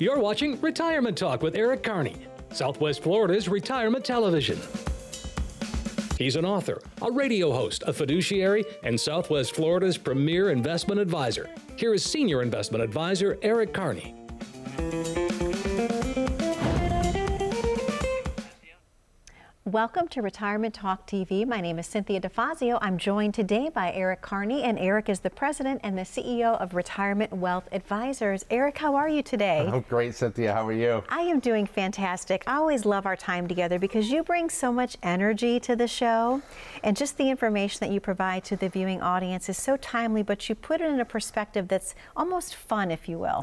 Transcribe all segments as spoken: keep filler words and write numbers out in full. You're watching Retirement Talk with Eric Kearney, Southwest Florida's retirement television. He's an author, a radio host, a fiduciary, and Southwest Florida's premier investment advisor. Here is Senior Investment Advisor Eric Kearney. Welcome to Retirement Talk T V. My name is Cynthia DeFazio. I'm joined today by Eric Kearney, and Eric is the president and the C E O of Retirement Wealth Advisors. Eric, how are you today? I'm great, Cynthia. How are you? I am doing fantastic. I always love our time together because you bring so much energy to the show, and just the information that you provide to the viewing audience is so timely, but you put it in a perspective that's almost fun, if you will.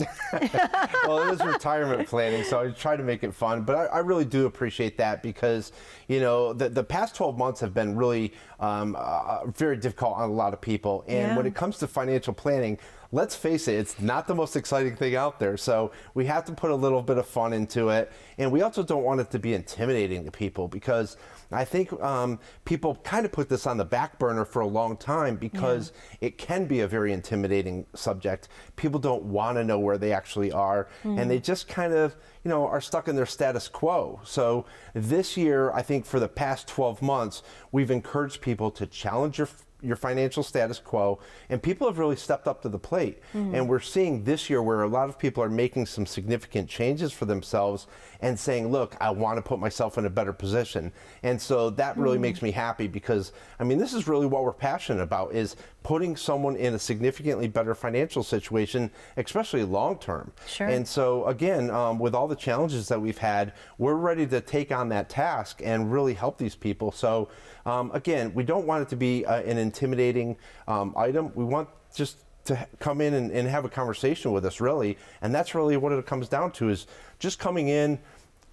Well, it is retirement planning, so I try to make it fun, but I, I really do appreciate that because, you You know, the, the past twelve months have been really um, uh, very difficult on a lot of people. And yeah. When it comes to financial planning, let's face it, it's not the most exciting thing out there. So we have to put a little bit of fun into it. And we also don't want it to be intimidating to people because I think um, people kind of put this on the back burner for a long time because yeah. It can be a very intimidating subject. People don't want to know where they actually are. Mm. And they just kind of, you know, are stuck in their status quo. So this year, I think for the past twelve months, we've encouraged people to challenge your your financial status quo, and people have really stepped up to the plate. Mm. And we're seeing this year where a lot of people are making some significant changes for themselves and saying, look, I want to put myself in a better position. And so that really mm. makes me happy because, I mean, this is really what we're passionate about, is putting someone in a significantly better financial situation, especially long term. Sure. And so again, um, with all the challenges that we've had, we're ready to take on that task and really help these people. So um, again, we don't want it to be uh, an intimidating um, item. We want just to come in and, and have a conversation with us, really, and that's really what it comes down to, is just coming in,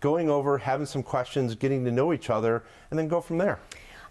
going over, having some questions, getting to know each other, and then go from there.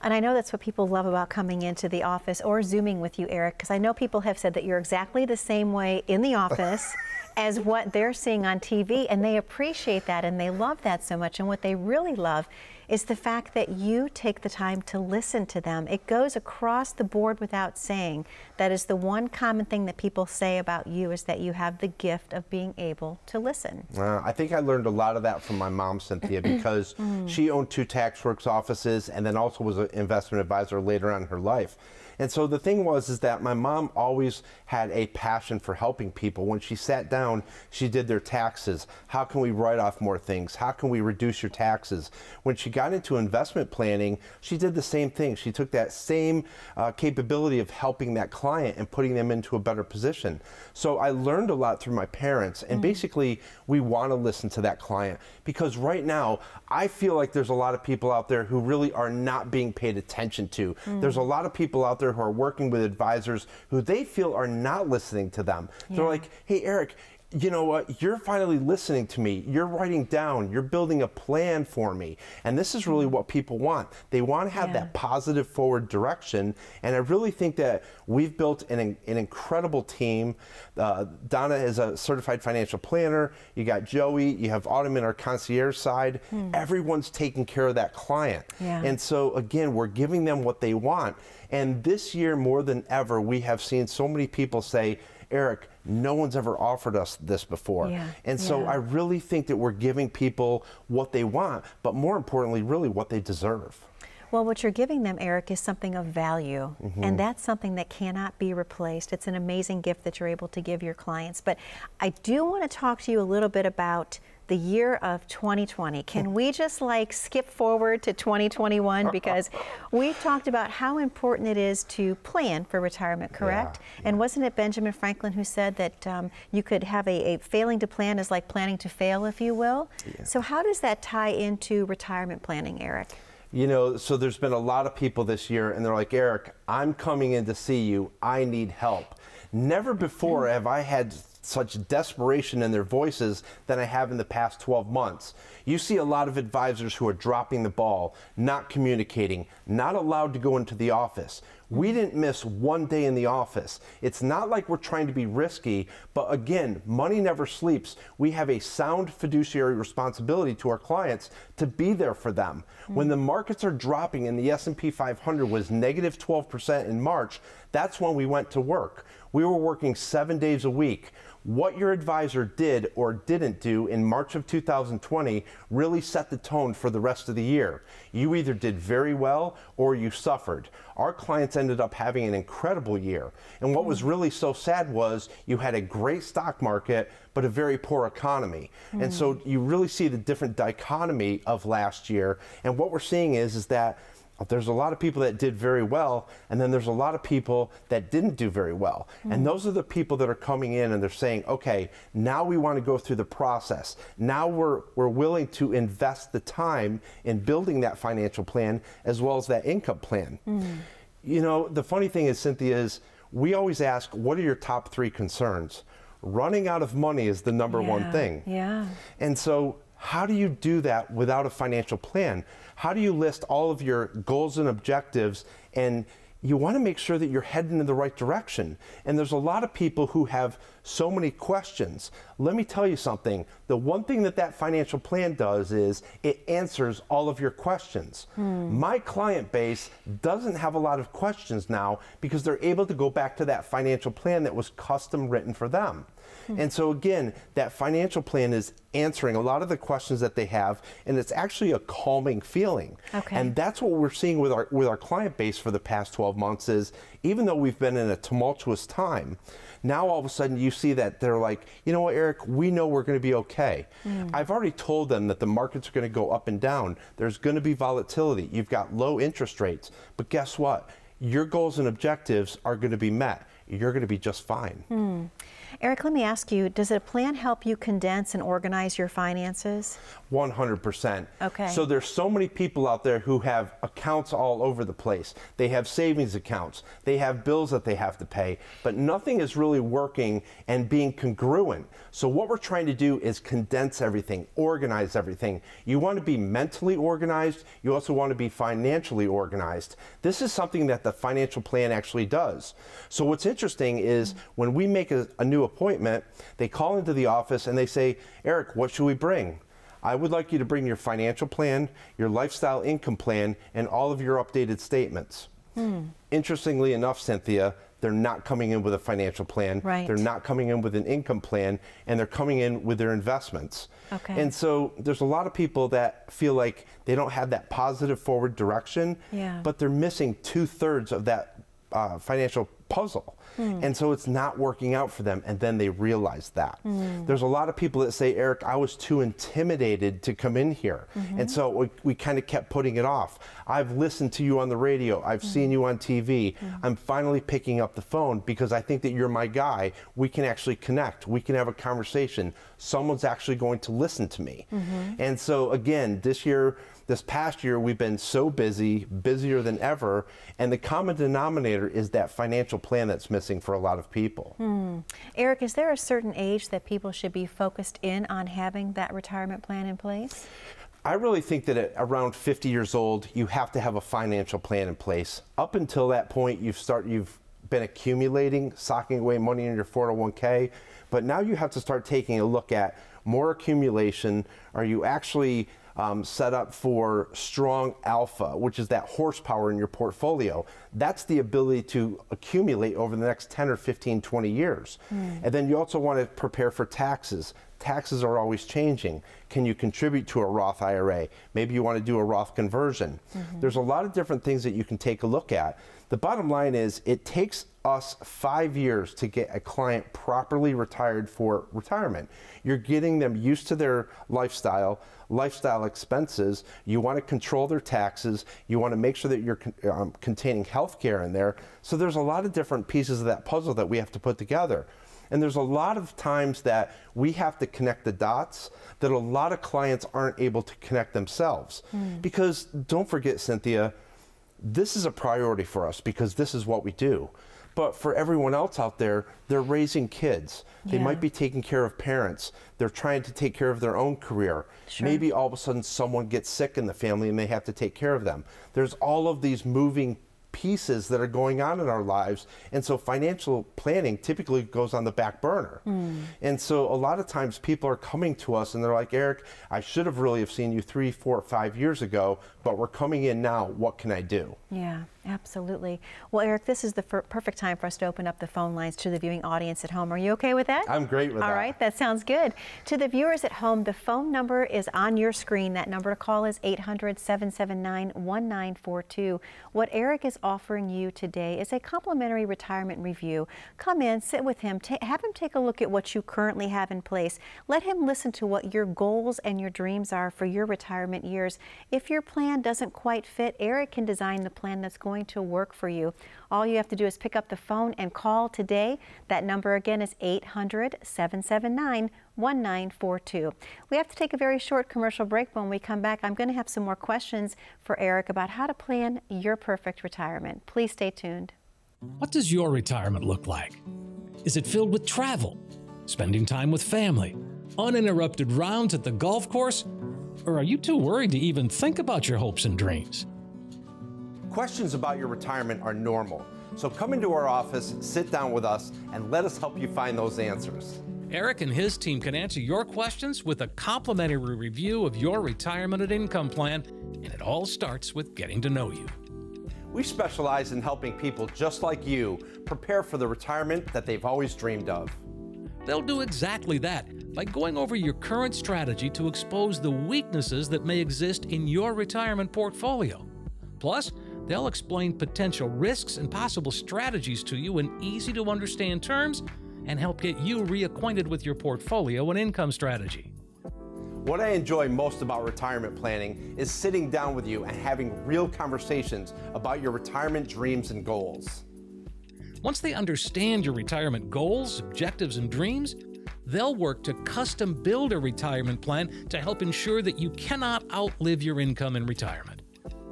And I know that's what people love about coming into the office or Zooming with you, Eric, because I know people have said that you're exactly the same way in the office as what they're seeing on T V, and they appreciate that and they love that so much. And what they really love is the fact that you take the time to listen to them. It goes across the board without saying. That is the one common thing that people say about you, is that you have the gift of being able to listen. Uh, I think I learned a lot of that from my mom, Cynthia, because mm. she owned two tax works offices and then also was a investment advisor later on in her life. And so the thing was is that my mom always had a passion for helping people. When she sat down, she did their taxes. How can we write off more things? How can we reduce your taxes? When she got into investment planning, she did the same thing. She took that same uh, capability of helping that client and putting them into a better position. So I learned a lot through my parents, and mm. basically we want to listen to that client, because right now I feel like there's a lot of people out there who really are not being paid attention to. Mm. There's a lot of people out there who are working with advisors who they feel are not listening to them. Yeah. They're like, hey, Eric, you know what, you're finally listening to me. You're writing down, you're building a plan for me. And this is really what people want. They want to have yeah. that positive forward direction. And I really think that we've built an, an incredible team. Uh, Donna is a certified financial planner. You got Joey, you have Autumn in our concierge side. Hmm. Everyone's taking care of that client. Yeah. And so again, we're giving them what they want. And this year more than ever, we have seen so many people say, Eric, no one's ever offered us this before. Yeah, and so yeah. I really think that we're giving people what they want, but more importantly, really what they deserve. Well, what you're giving them, Eric, is something of value, mm-hmm. and that's something that cannot be replaced. It's an amazing gift that you're able to give your clients. But I do want to talk to you a little bit about the year of twenty twenty. Can we just like skip forward to twenty twenty-one? Because we've talked about how important it is to plan for retirement, correct? Yeah, yeah. And wasn't it Benjamin Franklin who said that um, you could have a, a failing to plan is like planning to fail, if you will? Yeah. So how does that tie into retirement planning, Eric? You know, so there's been a lot of people this year and they're like, Eric, I'm coming in to see you. I need help. Never before have I had such desperation in their voices than I have in the past twelve months. You see a lot of advisors who are dropping the ball, not communicating, not allowed to go into the office. We didn't miss one day in the office. It's not like we're trying to be risky, but again, money never sleeps. We have a sound fiduciary responsibility to our clients to be there for them. Mm-hmm. When the markets are dropping and the S and P five hundred was negative twelve percent in March, That's when we went to work. We were working seven days a week. What your advisor did or didn't do in March of two thousand twenty really set the tone for the rest of the year. You either did very well or you suffered. Our clients ended up having an incredible year. And what was really so sad was you had a great stock market, but a very poor economy. Mm. And so you really see the different dichotomy of last year. And what we're seeing is, is that there's a lot of people that did very well, and then there's a lot of people that didn't do very well. Mm. And those are the people that are coming in and they're saying, okay, now we want to go through the process. Now we're, we're willing to invest the time in building that financial plan as well as that income plan. Mm. You know, the funny thing is, Cynthia, is we always ask, what are your top three concerns? Running out of money is the number yeah, one thing. Yeah. And so how do you do that without a financial plan? How do you list all of your goals and objectives? And you want to make sure that you're heading in the right direction. And there's a lot of people who have so many questions. Let me tell you something. The one thing that that financial plan does is it answers all of your questions. Hmm. My client base doesn't have a lot of questions now because they're able to go back to that financial plan that was custom written for them. Hmm. And so again, that financial plan is answering a lot of the questions that they have, and it's actually a calming feeling. Okay. And that's what we're seeing with our with our client base for the past twelve months is, even though we've been in a tumultuous time, now all of a sudden you see that they're like, you know what, Eric, we know we're going to be okay. Mm. I've already told them that the markets are going to go up and down. There's going to be volatility. You've got low interest rates, but guess what? Your goals and objectives are going to be met. You're going to be just fine. Mm. Eric, let me ask you, does a plan help you condense and organize your finances? one hundred percent. Okay. So there's so many people out there who have accounts all over the place. They have savings accounts. They have bills that they have to pay, but nothing is really working and being congruent. So what we're trying to do is condense everything, organize everything. You want to be mentally organized. You also want to be financially organized. This is something that the financial plan actually does. So what's interesting is when we make a, a new appointment, they call into the office and they say, Eric, what should we bring? I would like you to bring your financial plan, your lifestyle income plan, and all of your updated statements. Hmm. Interestingly enough, Cynthia, they're not coming in with a financial plan. Right. They're not coming in with an income plan, and they're coming in with their investments. Okay. And so there's a lot of people that feel like they don't have that positive forward direction, yeah, but they're missing two thirds of that uh, financial puzzle. Mm. And so it's not working out for them, and then they realize that. Mm. There's a lot of people that say, Eric, I was too intimidated to come in here. Mm-hmm. And so we, we kind of kept putting it off. I've listened to you on the radio. I've mm-hmm. seen you on T V. Mm-hmm. I'm finally picking up the phone because I think that you're my guy. We can actually connect. We can have a conversation. Someone's actually going to listen to me. Mm-hmm. And so again, this year, this past year, we've been so busy, busier than ever. And the common denominator is that financial plan that's missing for a lot of people. Hmm. Eric, is there a certain age that people should be focused in on having that retirement plan in place? I really think that at around fifty years old, you have to have a financial plan in place. Up until that point, you've start, you've been accumulating, socking away money in your four oh one K, but now you have to start taking a look at more accumulation. Are you actually Um, set up for strong alpha, which is that horsepower in your portfolio? That's the ability to accumulate over the next ten or fifteen, twenty years. Mm. And then you also want to prepare for taxes. Taxes are always changing. Can you contribute to a Roth I R A? Maybe you want to do a Roth conversion. Mm-hmm. There's a lot of different things that you can take a look at. The bottom line is it takes us five years to get a client properly retired for retirement. You're getting them used to their lifestyle, lifestyle expenses. You want to control their taxes. You want to make sure that you're con um, containing health care in there. So there's a lot of different pieces of that puzzle that we have to put together. And there's a lot of times that we have to connect the dots that a lot of clients aren't able to connect themselves. Mm. Because don't forget, Cynthia, this is a priority for us because this is what we do. But for everyone else out there, they're raising kids. Yeah. They might be taking care of parents. They're trying to take care of their own career. Sure. Maybe all of a sudden someone gets sick in the family and they have to take care of them. There's all of these moving pieces that are going on in our lives. And so financial planning typically goes on the back burner. Mm. And so a lot of times people are coming to us and they're like, Eric, I should have really have seen you three, four, five years ago, but we're coming in now. What can I do? Yeah. Absolutely. Well, Eric, this is the perfect time for us to open up the phone lines to the viewing audience at home. Are you okay with that? I'm great with that. All right, that sounds good. To the viewers at home, the phone number is on your screen. That number to call is eight hundred, seven seven nine, one nine four two. What Eric is offering you today is a complimentary retirement review. Come in, sit with him, have him take a look at what you currently have in place. Let him listen to what your goals and your dreams are for your retirement years. If your plan doesn't quite fit, Eric can design the plan that's going to work for you. All you have to do is pick up the phone and call today. That number again is eight hundred, seven seven nine, one nine four two. We have to take a very short commercial break. When we come back, I'm going to have some more questions for Eric about how to plan your perfect retirement. Please stay tuned. What does your retirement look like? Is it filled with travel, spending time with family, uninterrupted rounds at the golf course, or are you too worried to even think about your hopes and dreams? Questions about your retirement are normal, so come into our office, sit down with us, and let us help you find those answers. Eric and his team can answer your questions with a complimentary review of your retirement and income plan, and it all starts with getting to know you. We specialize in helping people just like you prepare for the retirement that they've always dreamed of. They'll do exactly that by going over your current strategy to expose the weaknesses that may exist in your retirement portfolio. Plus, they'll explain potential risks and possible strategies to you in easy-to-understand terms and help get you reacquainted with your portfolio and income strategy. What I enjoy most about retirement planning is sitting down with you and having real conversations about your retirement dreams and goals. Once they understand your retirement goals, objectives, and dreams, they'll work to custom build a retirement plan to help ensure that you cannot outlive your income in retirement.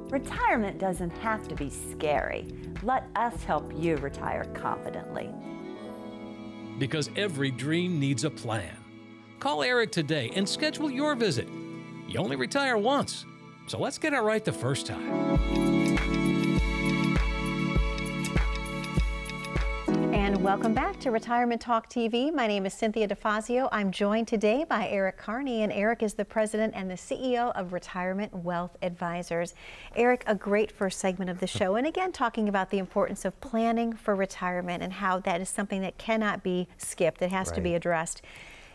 Retirement doesn't have to be scary. Let us help you retire confidently. Because every dream needs a plan. Call Eric today and schedule your visit. You only retire once, so let's get it right the first time. And welcome back to Retirement Talk T V. My name is Cynthia DeFazio. I'm joined today by Eric Kearney, and Eric is the president and the C E O of Retirement Wealth Advisors. Eric, a great first segment of the show, and again talking about the importance of planning for retirement and how that is something that cannot be skipped. It has right. to be addressed.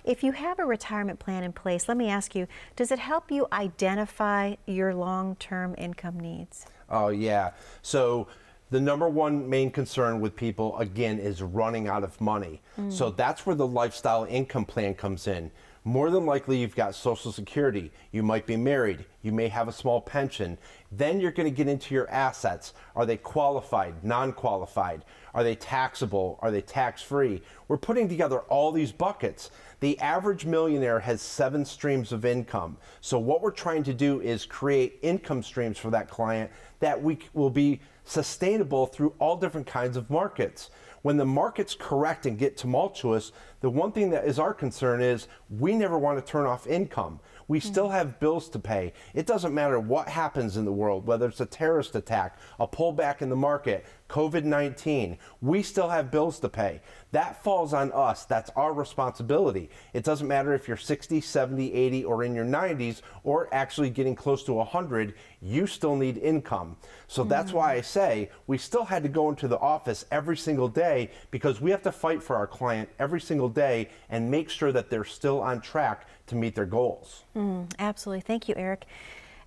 If you have a retirement plan in place, let me ask you, does it help you identify your long-term income needs? Oh yeah. So the number one main concern with people, again, is running out of money. Mm. So that's where the lifestyle income plan comes in. More than likely, you've got Social Security. You might be married. You may have a small pension. Then you're going to get into your assets. Are they qualified, non-qualified? Are they taxable? Are they tax-free? We're putting together all these buckets. The average millionaire has seven streams of income. So what we're trying to do is create income streams for that client that we will be sustainable through all different kinds of markets. When the markets correct and get tumultuous, the one thing that is our concern is we never want to turn off income. We mm-hmm. still have bills to pay. It doesn't matter what happens in the world, whether it's a terrorist attack, a pullback in the market, COVID nineteen, we still have bills to pay. That falls on us. That's our responsibility. It doesn't matter if you're sixty, seventy, eighty, or in your nineties, or actually getting close to one hundred, you still need income. So mm-hmm. that's why I say we still had to go into the office every single day because we have to fight for our client every single day and make sure that they're still on track to meet their goals. Mm, absolutely. Thank you, Eric.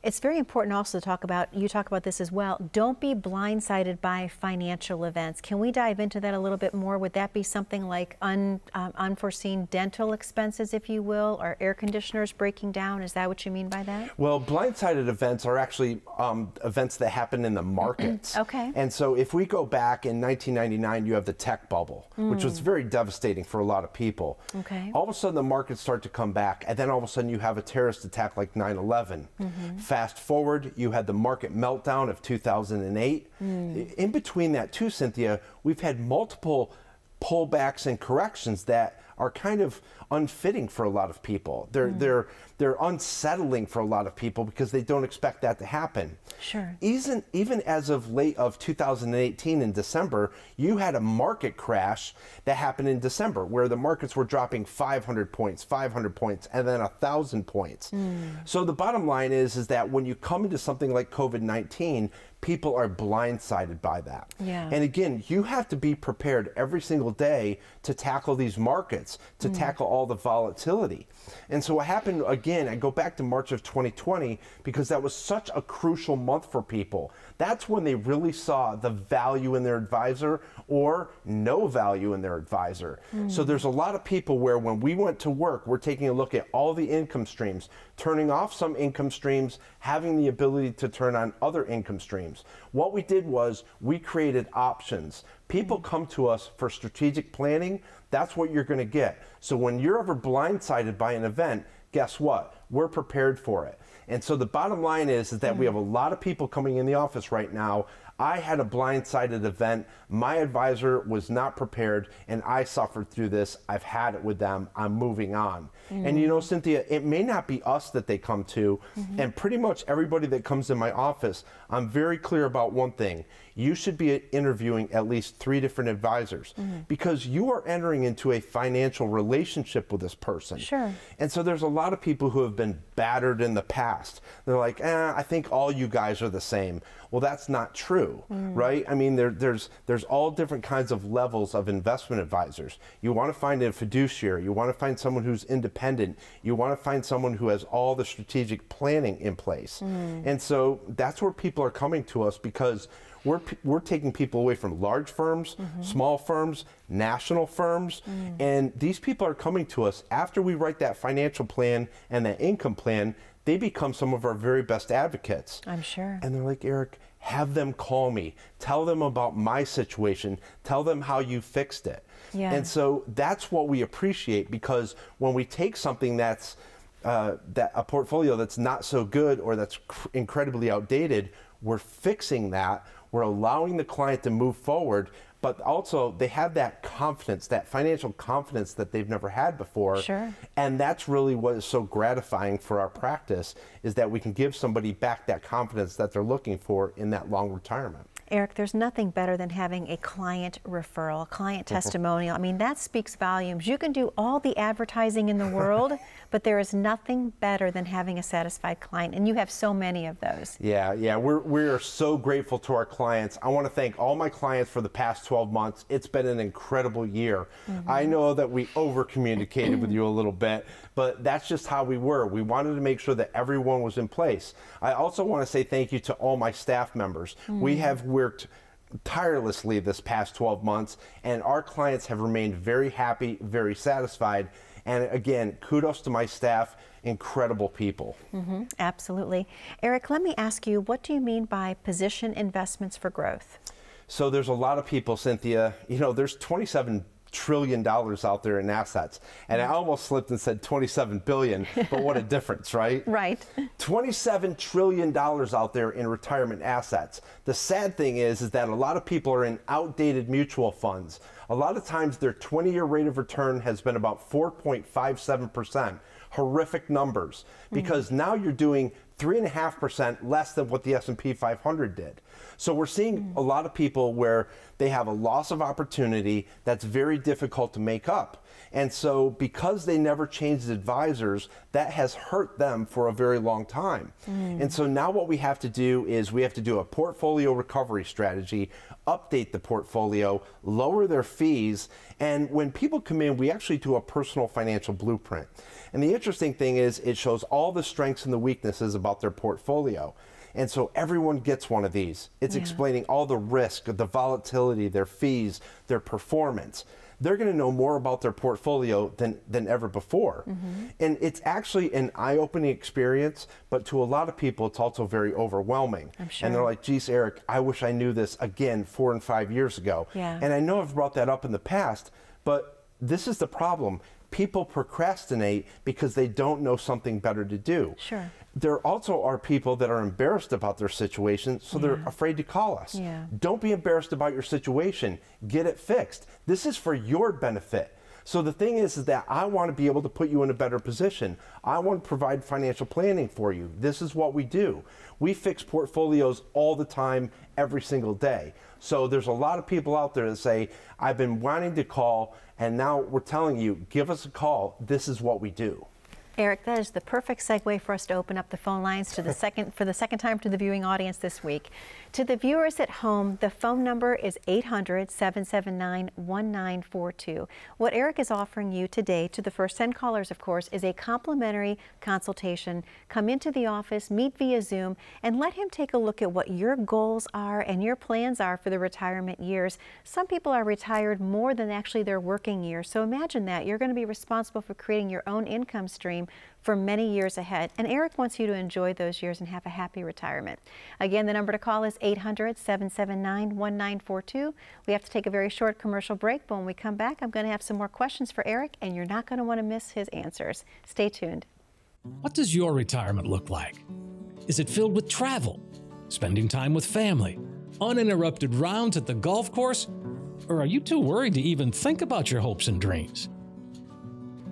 It's very important also to talk about, you talk about this as well, don't be blindsided by financial events. Can we dive into that a little bit more? Would that be something like un, um, unforeseen dental expenses, if you will, or air conditioners breaking down? Is that what you mean by that? Well, blindsided events are actually um, events that happen in the markets. Okay. And so if we go back in nineteen ninety-nine, you have the tech bubble, mm. which was very devastating for a lot of people. Okay. All of a sudden, the markets start to come back, and then all of a sudden, you have a terrorist attack like nine eleven. Mm-hmm. Fast forward, you had the market meltdown of two thousand eight. Mm. In between that too, Cynthia, we've had multiple pullbacks and corrections that are kind of unfitting for a lot of people. They're, mm. they're, they're unsettling for a lot of people because they don't expect that to happen. Sure. Even, even as of late of two thousand eighteen in December, you had a market crash that happened in December where the markets were dropping five hundred points, five hundred points, and then one thousand points. Mm. So the bottom line is, is that when you come into something like COVID nineteen, people are blindsided by that. Yeah. And again, you have to be prepared every single day to tackle these markets, to mm. tackle all the volatility. And so what happened, again, I go back to March of twenty twenty, because that was such a crucial month for people. That's when they really saw the value in their advisor or no value in their advisor. Mm. So there's a lot of people where when we went to work, we're taking a look at all the income streams, turning off some income streams, having the ability to turn on other income streams. What we did was we created options. People come to us for strategic planning. That's what you're going to get. So when you're ever blindsided by an event, guess what? We're prepared for it. And so the bottom line is, is that we have a lot of people coming in the office right now. I had a blindsided event. My advisor was not prepared, and I suffered through this. I've had it with them. I'm moving on. Mm. And you know, Cynthia, it may not be us that they come to, mm-hmm. and pretty much everybody that comes in my office, I'm very clear about one thing. You should be interviewing at least three different advisors, mm-hmm. because you are entering into a financial relationship with this person. Sure. And so there's a lot of people who have been battered in the past. They're like, eh, I think all you guys are the same. Well, that's not true, mm. right? I mean, there, there's, there's all different kinds of levels of investment advisors. You want to find a fiduciary. You want to find someone who's independent. You want to find someone who has all the strategic planning in place. Mm. And so that's where people are coming to us, because we're, we're taking people away from large firms, mm-hmm. small firms, national firms, mm. and these people are coming to us after we write that financial plan and that income plan. They become some of our very best advocates. I'm sure. And they're like, Eric, have them call me. Tell them about my situation. Tell them how you fixed it. Yeah. And so that's what we appreciate, because when we take something that's uh, that a portfolio that's not so good or that's cr incredibly outdated, we're fixing that. We're allowing the client to move forward, but also they have that confidence, that financial confidence that they've never had before. Sure. And that's really what is so gratifying for our practice, is that we can give somebody back that confidence that they're looking for in that long retirement. Eric, there's nothing better than having a client referral, a client testimonial. I mean, that speaks volumes. You can do all the advertising in the world, but there is nothing better than having a satisfied client, and you have so many of those. Yeah, yeah, we're, we're so grateful to our clients. I want to thank all my clients for the past twelve months. It's been an incredible year. Mm-hmm. I know that we over-communicated with you a little bit, but that's just how we were. We wanted to make sure that everyone was in place. I also want to say thank you to all my staff members. Mm-hmm. We have worked tirelessly this past twelve months, and our clients have remained very happy, very satisfied. And again, kudos to my staff, incredible people. Mm-hmm, absolutely. Eric, let me ask you, what do you mean by position investments for growth? So there's a lot of people, Cynthia, you know, there's twenty-seven trillion dollars out there in assets. And I almost slipped and said twenty-seven billion, but what a difference, right? Right. twenty-seven trillion dollars out there in retirement assets. The sad thing is, is that a lot of people are in outdated mutual funds. A lot of times their twenty-year rate of return has been about four point five seven percent. Horrific numbers, because mm. now you're doing three and a half percent less than what the S and P five hundred did. So we're seeing mm. a lot of people where they have a loss of opportunity that's very difficult to make up. And so because they never changed advisors, that has hurt them for a very long time. Mm. And so now what we have to do is we have to do a portfolio recovery strategy, update the portfolio, lower their fees. And when people come in, we actually do a personal financial blueprint. And the interesting thing is it shows all the strengths and the weaknesses about their portfolio. And so everyone gets one of these. It's yeah. explaining all the risk, the volatility, their fees, their performance. They're going to know more about their portfolio than, than ever before. Mm-hmm. And it's actually an eye-opening experience, but to a lot of people, it's also very overwhelming. I'm sure. And they're like, geez, Eric, I wish I knew this again four and five years ago. Yeah. And I know I've brought that up in the past, but this is the problem. People procrastinate because they don't know something better to do. Sure. There also are people that are embarrassed about their situation, so yeah. they're afraid to call us. Yeah. Don't be embarrassed about your situation. Get it fixed. This is for your benefit. So the thing is, is that I want to be able to put you in a better position. I want to provide financial planning for you. This is what we do. We fix portfolios all the time, every single day. So there's a lot of people out there that say, I've been wanting to call, and now we're telling you, give us a call. This is what we do. Eric, that is the perfect segue for us to open up the phone lines to the second for the second time to the viewing audience this week. To the viewers at home, the phone number is eight hundred, seven seven nine, one nine four two. What Eric is offering you today, to the first ten callers, of course, is a complimentary consultation. Come into the office, meet via Zoom, and let him take a look at what your goals are and your plans are for the retirement years. Some people are retired more than actually their working years, so imagine that. You're going to be responsible for creating your own income stream for many years ahead. And Eric wants you to enjoy those years and have a happy retirement. Again, the number to call is eight hundred, seven seven nine, one nine four two. We have to take a very short commercial break, but when we come back, I'm going to have some more questions for Eric, and you're not going to want to miss his answers. Stay tuned. What does your retirement look like? Is it filled with travel, spending time with family, uninterrupted rounds at the golf course, or are you too worried to even think about your hopes and dreams?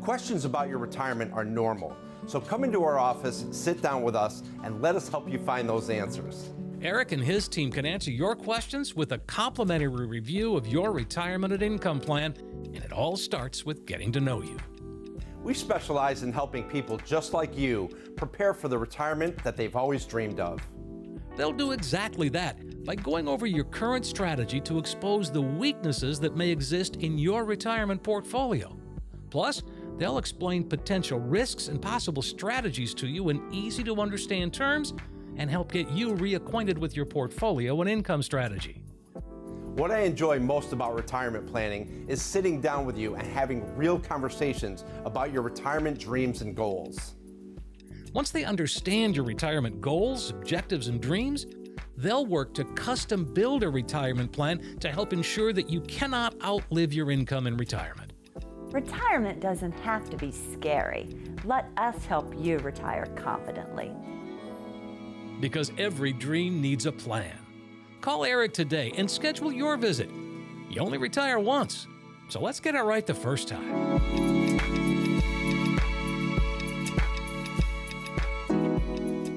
Questions about your retirement are normal, so come into our office, sit down with us, and let us help you find those answers. Eric and his team can answer your questions with a complimentary review of your retirement and income plan, and it all starts with getting to know you. We specialize in helping people just like you prepare for the retirement that they've always dreamed of. They'll do exactly that by going over your current strategy to expose the weaknesses that may exist in your retirement portfolio. Plus, they'll explain potential risks and possible strategies to you in easy-to-understand terms and help get you reacquainted with your portfolio and income strategy. What I enjoy most about retirement planning is sitting down with you and having real conversations about your retirement dreams and goals. Once they understand your retirement goals, objectives, and dreams, they'll work to custom build a retirement plan to help ensure that you cannot outlive your income in retirement. Retirement doesn't have to be scary. Let us help you retire confidently. Because every dream needs a plan. Call Eric today and schedule your visit. You only retire once, so let's get it right the first time.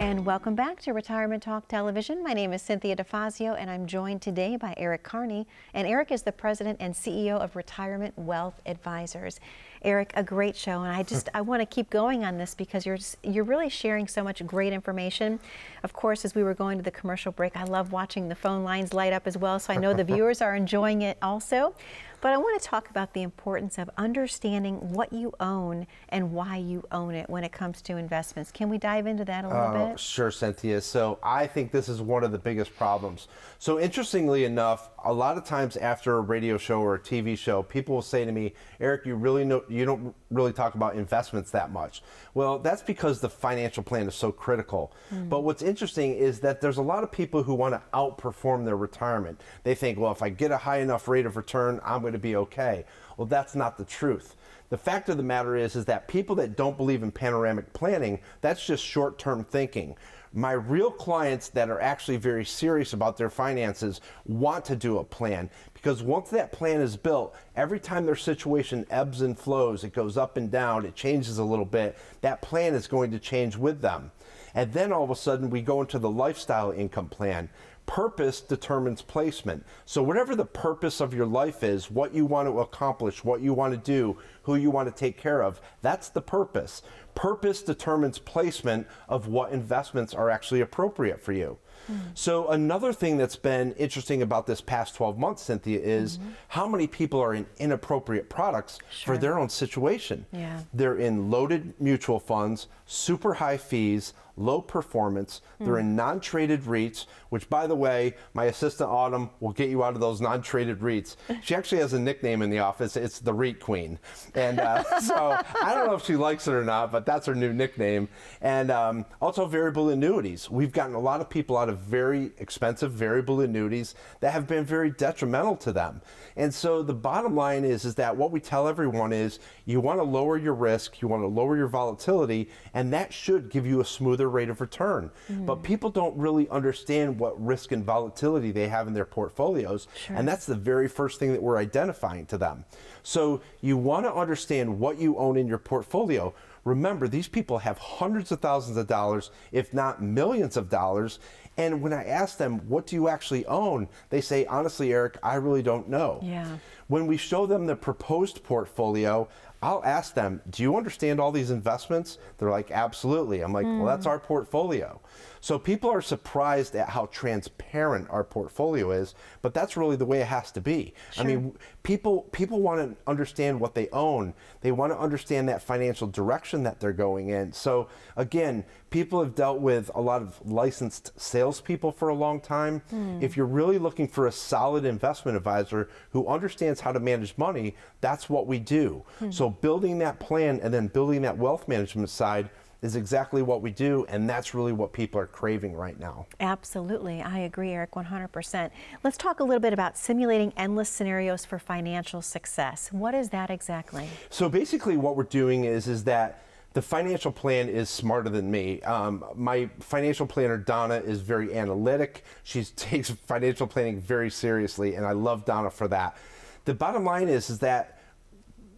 And welcome back to Retirement Talk Television. My name is Cynthia DeFazio, and I'm joined today by Eric Kearney. And Eric is the president and C E O of Retirement Wealth Advisors. Eric, a great show, and I just I want to keep going on this because you're just, you're really sharing so much great information. Of course, as we were going to the commercial break, I love watching the phone lines light up as well, so I know the viewers are enjoying it also. But I want to talk about the importance of understanding what you own and why you own it when it comes to investments. Can we dive into that a little uh, bit? Sure, Cynthia. So I think this is one of the biggest problems. So interestingly enough, a lot of times after a radio show or a T V show, people will say to me, Eric, you really know you don't really talk about investments that much. Well, that's because the financial plan is so critical. Mm. But what's interesting is that there's a lot of people who want to outperform their retirement. They think, well, if I get a high enough rate of return, I'm going to be okay. Well, that's not the truth. The fact of the matter is, is that people that don't believe in panoramic planning, that's just short-term thinking. My real clients that are actually very serious about their finances want to do a plan, because once that plan is built, every time their situation ebbs and flows, it goes up and down, it changes a little bit, that plan is going to change with them. And then all of a sudden we go into the lifestyle income plan. Purpose determines placement. So whatever the purpose of your life is, what you want to accomplish, what you want to do, who you want to take care of, that's the purpose. Purpose determines placement of what investments are actually appropriate for you. Mm-hmm. So another thing that's been interesting about this past twelve months, Cynthia, is mm-hmm. how many people are in inappropriate products sure. for their own situation. Yeah. They're in loaded mutual funds, super high fees, low performance. Mm-hmm. They're in non-traded REITs, which, by the way, my assistant Autumn will get you out of those non-traded REITs. She actually has a nickname in the office. It's the REIT Queen. And uh, so I don't know if she likes it or not, but that's her new nickname. And um, also variable annuities. We've gotten a lot of people out of very expensive variable annuities that have been very detrimental to them. And so the bottom line is, is that what we tell everyone is you want to lower your risk, you want to lower your volatility, and that should give you a smoother rate of return. Mm. But people don't really understand what risk and volatility they have in their portfolios. Sure. And that's the very first thing that we're identifying to them. So you want to understand what you own in your portfolio. Remember, these people have hundreds of thousands of dollars, if not millions of dollars. And when I ask them, what do you actually own? They say, honestly, Eric, I really don't know. Yeah. When we show them the proposed portfolio, I'll ask them, do you understand all these investments? They're like, absolutely. I'm like, mm. well, that's our portfolio. So people are surprised at how transparent our portfolio is, but that's really the way it has to be. Sure. I mean, people, people want to understand what they own. They want to understand that financial direction that they're going in. So again, people have dealt with a lot of licensed salespeople for a long time. Mm. If you're really looking for a solid investment advisor who understands how to manage money, that's what we do. Mm. So building that plan and then building that wealth management side is exactly what we do, and that's really what people are craving right now. Absolutely, I agree, Eric, one hundred percent. Let's talk a little bit about simulating endless scenarios for financial success. What is that exactly? So basically what we're doing is, is that the financial plan is smarter than me. Um, my financial planner, Donna, is very analytic. She takes financial planning very seriously, and I love Donna for that. The bottom line is, is that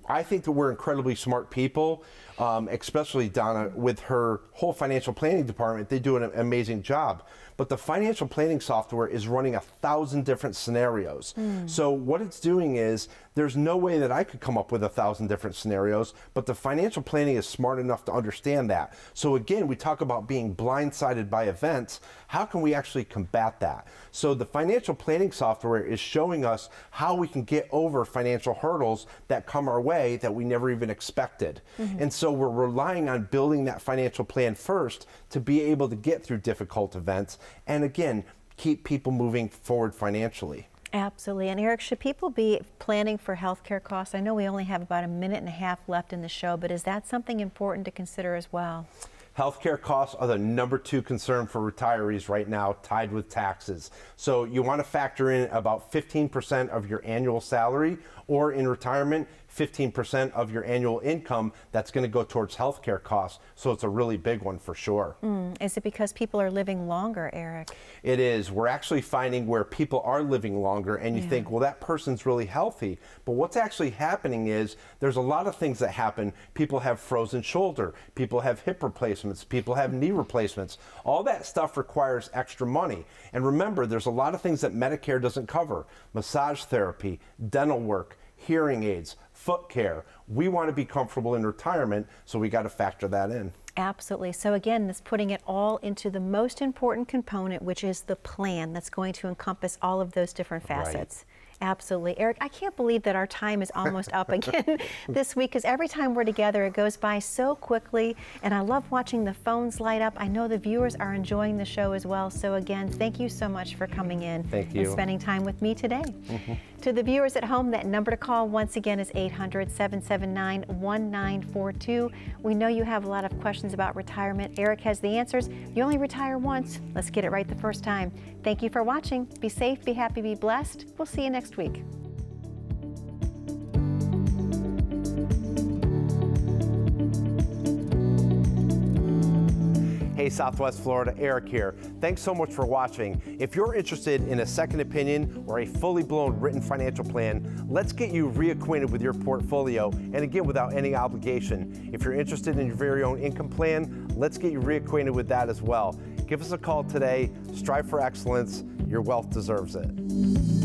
I think that we're incredibly smart people, um, especially Donna with her whole financial planning department. They do an amazing job. But the financial planning software is running a thousand different scenarios. Mm. So what it's doing is, there's no way that I could come up with a thousand different scenarios, but the financial planning is smart enough to understand that. So again, we talk about being blindsided by events. How can we actually combat that? So the financial planning software is showing us how we can get over financial hurdles that come our way that we never even expected. Mm-hmm. And so we're relying on building that financial plan first to be able to get through difficult events. And again, keep people moving forward financially. Absolutely. And Eric, should people be planning for healthcare costs? I know we only have about a minute and a half left in the show, but is that something important to consider as well? Healthcare costs are the number two concern for retirees right now, tied with taxes. So you want to factor in about fifteen percent of your annual salary, or in retirement, fifteen percent of your annual income that's going to go towards healthcare costs. So it's a really big one for sure. Mm. Is it because people are living longer, Eric? It is. We're actually finding where people are living longer, and you yeah. think, well, that person's really healthy. But what's actually happening is there's a lot of things that happen. People have frozen shoulder, people have hip replacements, people have knee replacements. All that stuff requires extra money. And remember, there's a lot of things that Medicare doesn't cover: massage therapy, dental work, hearing aids, foot care. We want to be comfortable in retirement, so we got to factor that in. Absolutely. So again, this putting it all into the most important component, which is the plan that's going to encompass all of those different facets. Right. Absolutely. Eric, I can't believe that our time is almost up again this week, because every time we're together, it goes by so quickly, and I love watching the phones light up. I know the viewers are enjoying the show as well. So again, thank you so much for coming in thank you. and spending time with me today. Mm-hmm. To the viewers at home, that number to call once again is eight hundred, seven seven nine, one nine four two. We know you have a lot of questions about retirement. Eric has the answers. You only retire once. Let's get it right the first time. Thank you for watching. Be safe, be happy, be blessed. We'll see you next Next week. Hey, Southwest Florida, Eric here. Thanks so much for watching. If you're interested in a second opinion or a fully blown written financial plan, let's get you reacquainted with your portfolio, and again, without any obligation. If you're interested in your very own income plan, let's get you reacquainted with that as well. Give us a call today. Strive for excellence. Your wealth deserves it.